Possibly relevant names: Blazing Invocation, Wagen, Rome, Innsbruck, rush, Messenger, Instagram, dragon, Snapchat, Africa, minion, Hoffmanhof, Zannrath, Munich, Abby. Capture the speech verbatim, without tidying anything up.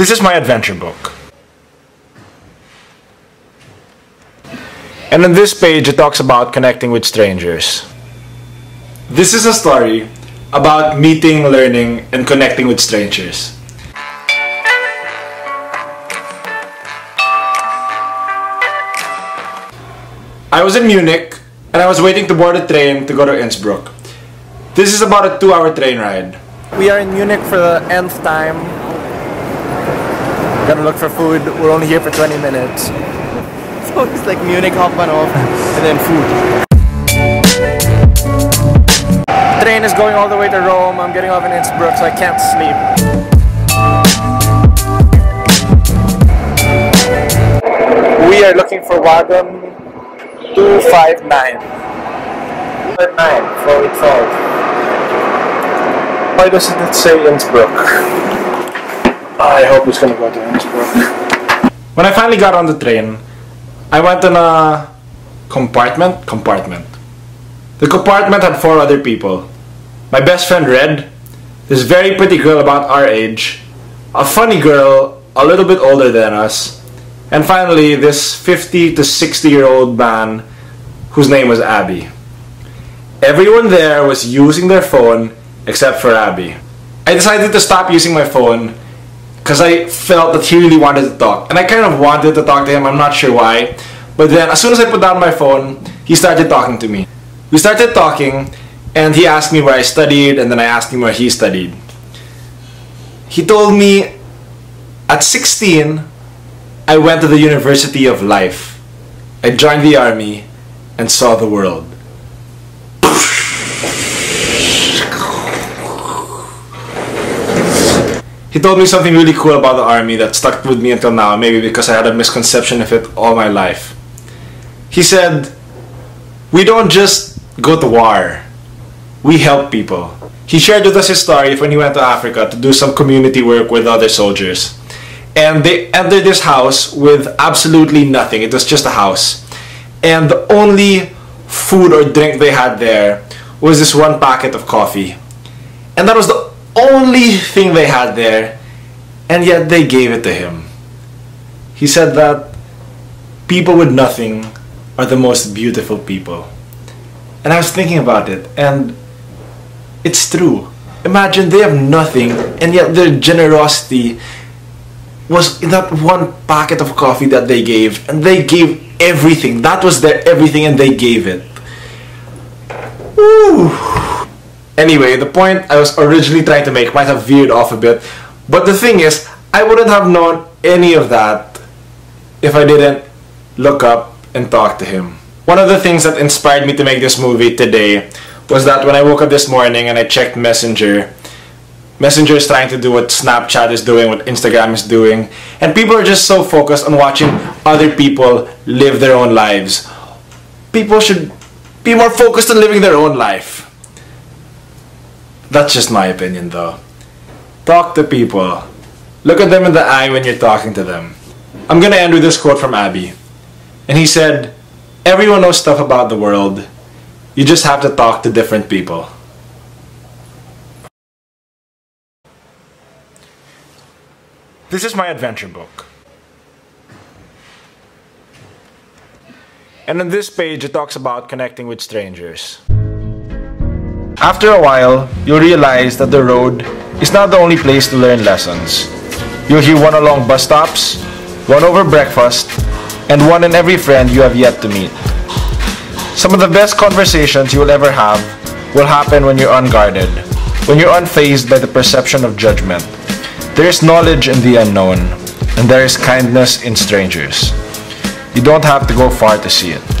This is my adventure book. And on this page it talks about connecting with strangers. This is a story about meeting, learning, and connecting with strangers. I was in Munich and I was waiting to board a train to go to Innsbruck. This is about a two hour train ride. We are in Munich for the nth time. Gonna look for food. We're only here for twenty minutes. So it's like Munich, Hoffmanhof, and then food. The train is going all the way to Rome. I'm getting off in Innsbruck, so I can't sleep. We are looking for Wagen. two five nine. two five nine, so it's all. Why doesn't it say Innsbruck? I hope it's gonna go to Innsbruck. When I finally got on the train, I went in a compartment? Compartment. The compartment had four other people. My best friend Red, this very pretty girl about our age, a funny girl a little bit older than us, and finally, this fifty to sixty year old man whose name was Abby. Everyone there was using their phone except for Abby. I decided to stop using my phone because I felt that he really wanted to talk. And I kind of wanted to talk to him, I'm not sure why. But then as soon as I put down my phone, he started talking to me. We started talking and he asked me where I studied, and then I asked him where he studied. He told me at sixteen, I went to the University of Life. I joined the army and saw the world. He told me something really cool about the army that stuck with me until now, maybe because I had a misconception of it all my life. He said, we don't just go to war, we help people. He shared with us his story of when he went to Africa to do some community work with other soldiers. And they entered this house with absolutely nothing. It was just a house. And the only food or drink they had there was this one packet of coffee. And that was the only thing they had there. And yet they gave it to him. He said that people with nothing are the most beautiful people. And I was thinking about it. And it's true. Imagine they have nothing, and yet their generosity was in that one packet of coffee that they gave, and they gave everything. That was their everything, and they gave it. Ooh. Anyway, the point I was originally trying to make might have veered off a bit, but the thing is, I wouldn't have known any of that if I didn't look up and talk to him. One of the things that inspired me to make this movie today was that when I woke up this morning and I checked Messenger, Messenger is trying to do what Snapchat is doing, what Instagram is doing, and people are just so focused on watching other people live their own lives. People should be more focused on living their own life. That's just my opinion though. Talk to people. Look at them in the eye when you're talking to them. I'm gonna end with this quote from Abby. And he said, everyone knows stuff about the world. You just have to talk to different people. This is my adventure book. And on this page, it talks about connecting with strangers. After a while, you'll realize that the road is not the only place to learn lessons. You'll hear one along bus stops, one over breakfast, and one in every friend you have yet to meet. Some of the best conversations you will ever have will happen when you're unguarded, when you're unfazed by the perception of judgment. There is knowledge in the unknown, and there is kindness in strangers. You don't have to go far to see it.